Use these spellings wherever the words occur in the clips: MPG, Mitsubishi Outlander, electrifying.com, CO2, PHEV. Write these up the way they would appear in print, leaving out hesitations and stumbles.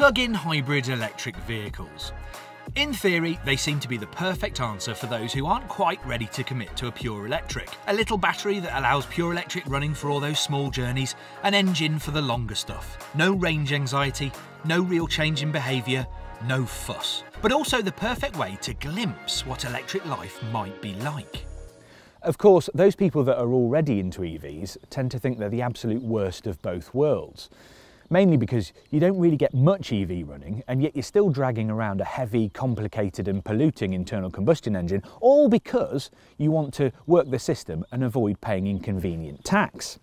plug-in hybrid electric vehicles. In theory, they seem to be the perfect answer for those who aren't quite ready to commit to a pure electric. A little battery that allows pure electric running for all those small journeys, an engine for the longer stuff. No range anxiety, no real change in behaviour, no fuss. But also the perfect way to glimpse what electric life might be like. Of course, those people that are already into EVs tend to think they're the absolute worst of both worlds. Mainly because you don't really get much EV running, and yet you're still dragging around a heavy, complicated and polluting internal combustion engine, all because you want to work the system and avoid paying inconvenient tax.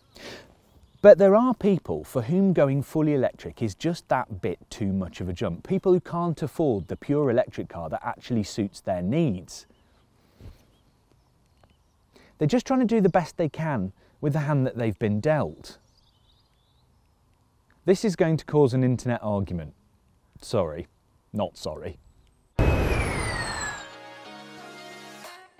But there are people for whom going fully electric is just that bit too much of a jump. People who can't afford the pure electric car that actually suits their needs. They're just trying to do the best they can with the hand that they've been dealt. This is going to cause an internet argument. Sorry, not sorry.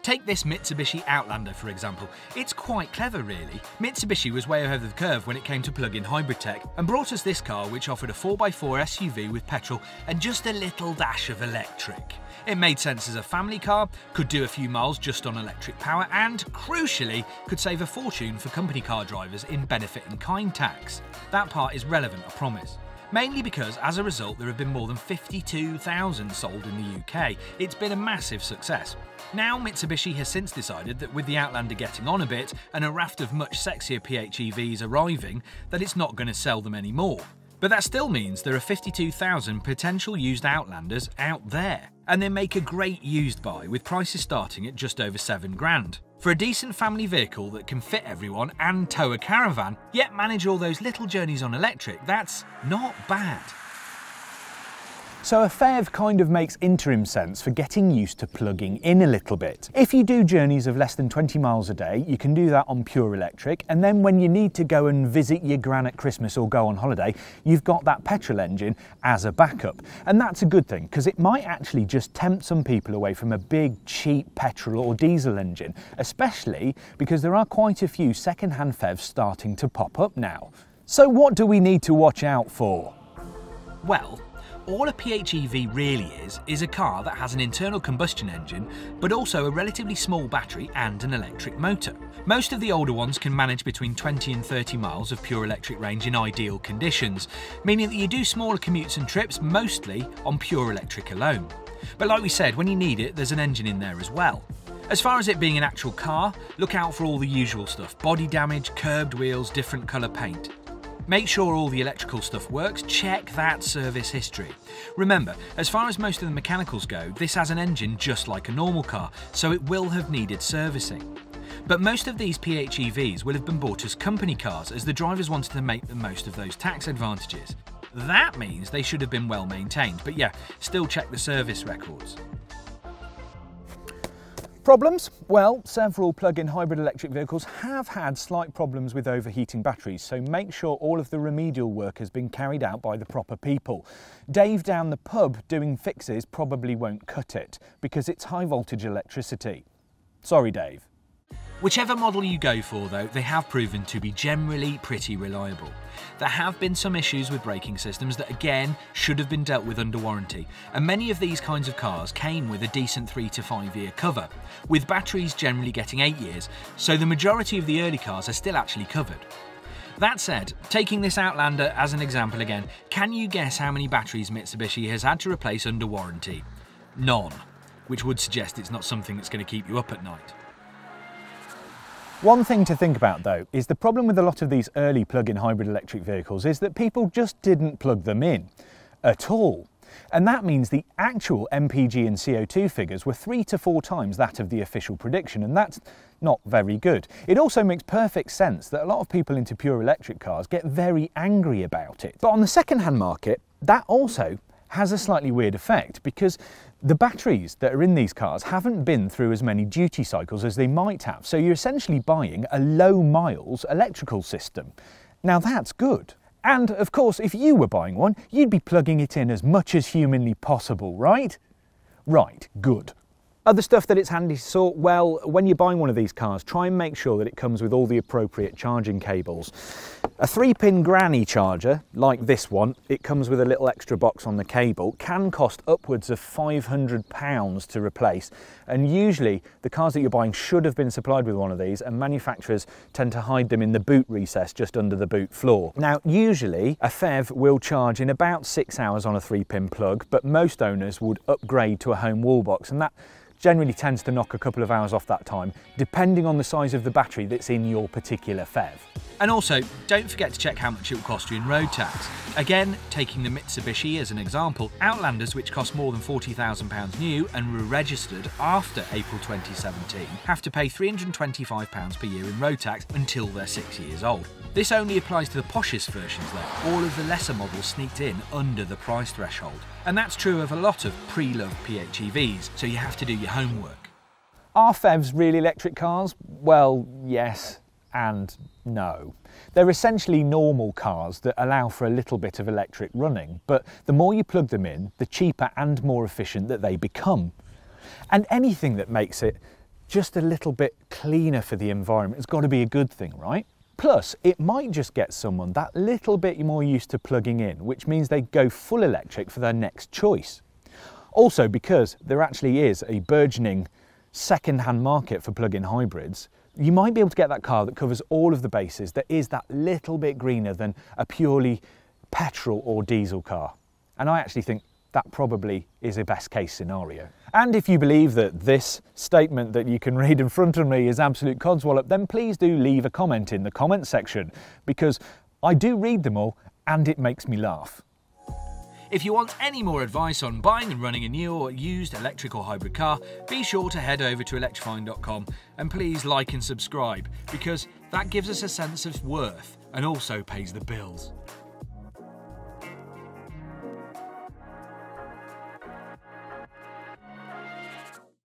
Take this Mitsubishi Outlander, for example. It's quite clever, really. Mitsubishi was way ahead of the curve when it came to plug-in hybrid tech and brought us this car, which offered a 4x4 SUV with petrol and just a little dash of electric. It made sense as a family car, could do a few miles just on electric power and, crucially, could save a fortune for company car drivers in benefit-in-kind tax. That part is relevant, I promise. Mainly because, as a result, there have been more than 52,000 sold in the UK. It's been a massive success. Now, Mitsubishi has since decided that with the Outlander getting on a bit and a raft of much sexier PHEVs arriving, that it's not going to sell them anymore. But that still means there are 52,000 potential used Outlanders out there, and they make a great used buy, with prices starting at just over 7 grand. For a decent family vehicle that can fit everyone and tow a caravan, yet manage all those little journeys on electric, that's not bad. So a PHEV kind of makes interim sense for getting used to plugging in a little bit. If you do journeys of less than 20 miles a day, you can do that on pure electric, and then when you need to go and visit your gran at Christmas or go on holiday, you've got that petrol engine as a backup. And that's a good thing, because it might actually just tempt some people away from a big, cheap petrol or diesel engine, especially because there are quite a few second-hand PHEVs starting to pop up now. So what do we need to watch out for? Well, all a PHEV really is a car that has an internal combustion engine, but also a relatively small battery and an electric motor. Most of the older ones can manage between 20 and 30 miles of pure electric range in ideal conditions, meaning that you do smaller commutes and trips mostly on pure electric alone. But like we said, when you need it, there's an engine in there as well. As far as it being an actual car, look out for all the usual stuff: body damage, curbed wheels, different colour paint. Make sure all the electrical stuff works, check that service history. Remember, as far as most of the mechanicals go, this has an engine just like a normal car, so it will have needed servicing. But most of these PHEVs will have been bought as company cars, as the drivers wanted to make the most of those tax advantages. That means they should have been well maintained, but yeah, still check the service records. Problems? Well, several plug-in hybrid electric vehicles have had slight problems with overheating batteries, so make sure all of the remedial work has been carried out by the proper people. Dave down the pub doing fixes probably won't cut it, because it's high voltage electricity. Sorry, Dave. Whichever model you go for, though, they have proven to be generally pretty reliable. There have been some issues with braking systems that, again, should have been dealt with under warranty, and many of these kinds of cars came with a decent 3 to 5 year cover, with batteries generally getting 8 years, so the majority of the early cars are still actually covered. That said, taking this Outlander as an example again, can you guess how many batteries Mitsubishi has had to replace under warranty? None, which would suggest it's not something that's going to keep you up at night. One thing to think about, though, is the problem with a lot of these early plug-in hybrid electric vehicles is that people just didn't plug them in at all. And that means the actual MPG and CO2 figures were 3 to 4 times that of the official prediction, and that's not very good. It also makes perfect sense that a lot of people into pure electric cars get very angry about it. But on the second-hand market, that also has a slightly weird effect, because the batteries that are in these cars haven't been through as many duty cycles as they might have, so you're essentially buying a low miles electrical system. Now that's good. And of course, if you were buying one, you'd be plugging it in as much as humanly possible, right? Right, good. Other stuff that it's handy to sort, well, when you're buying one of these cars, try and make sure that it comes with all the appropriate charging cables. A 3-pin granny charger, like this one, it comes with a little extra box on the cable, can cost upwards of £500 to replace, and usually the cars that you're buying should have been supplied with one of these, and manufacturers tend to hide them in the boot recess just under the boot floor. Now, usually a PHEV will charge in about 6 hours on a 3-pin plug, but most owners would upgrade to a home wall box, and that generally tends to knock a couple of hours off that time, depending on the size of the battery that's in your particular PHEV. And also, don't forget to check how much it will cost you in road tax. Again, taking the Mitsubishi as an example, Outlanders, which cost more than £40,000 new and were registered after April 2017, have to pay £325 per year in road tax until they're 6 years old. This only applies to the poshest versions though, all of the lesser models sneaked in under the price threshold. And that's true of a lot of pre-loved PHEVs, so you have to do your homework. Are PHEVs really electric cars? Well, yes and no. They're essentially normal cars that allow for a little bit of electric running, but the more you plug them in, the cheaper and more efficient that they become. And anything that makes it just a little bit cleaner for the environment has got to be a good thing, right? Plus, it might just get someone that little bit more used to plugging in, which means they go full electric for their next choice. Also, because there actually is a burgeoning second-hand market for plug-in hybrids, you might be able to get that car that covers all of the bases, that is that little bit greener than a purely petrol or diesel car. And I actually think that probably is a best case scenario. And if you believe that this statement that you can read in front of me is absolute codswallop, then please do leave a comment in the comment section, because I do read them all and it makes me laugh. If you want any more advice on buying and running a new or used electric or hybrid car, be sure to head over to electrifying.com and please like and subscribe, because that gives us a sense of worth and also pays the bills.